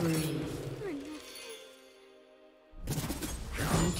spree. Blue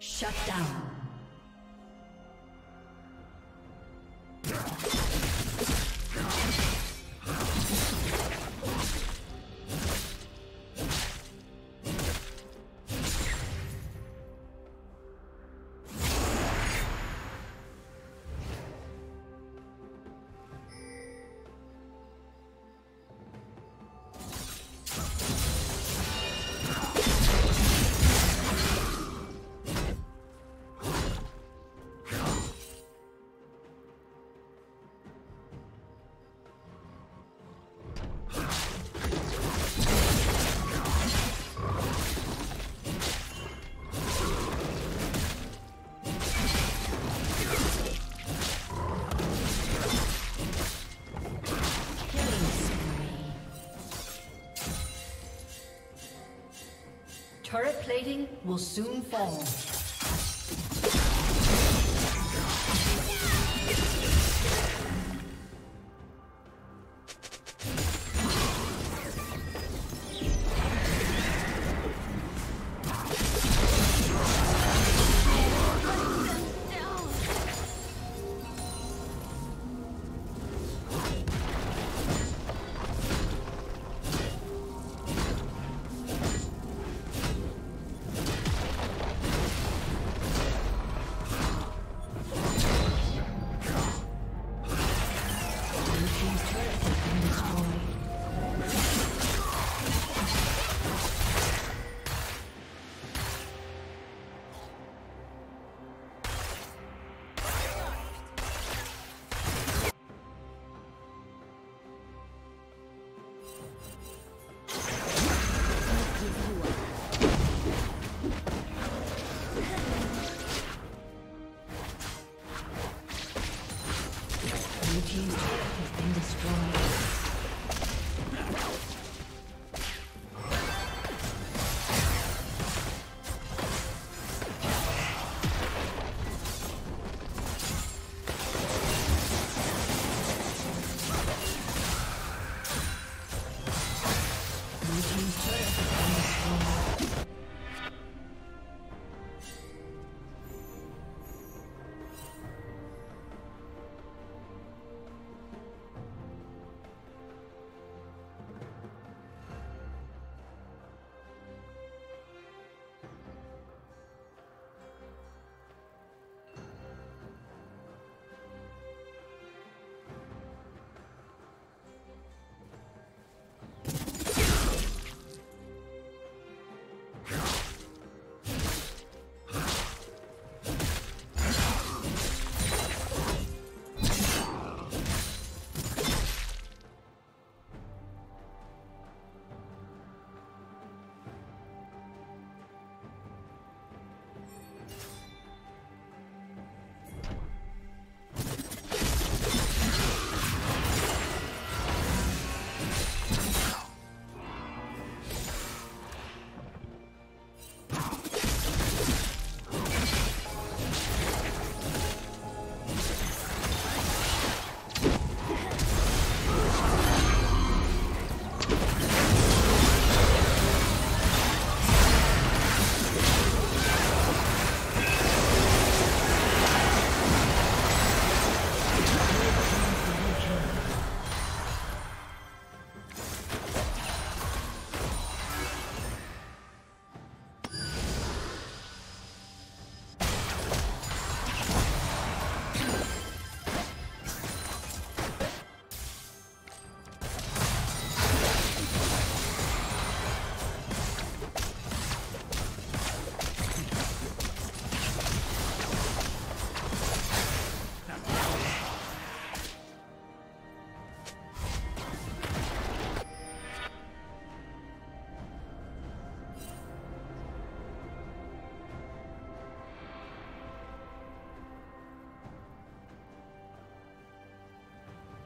Shut down. Turret plating will soon fall. Has been destroyed.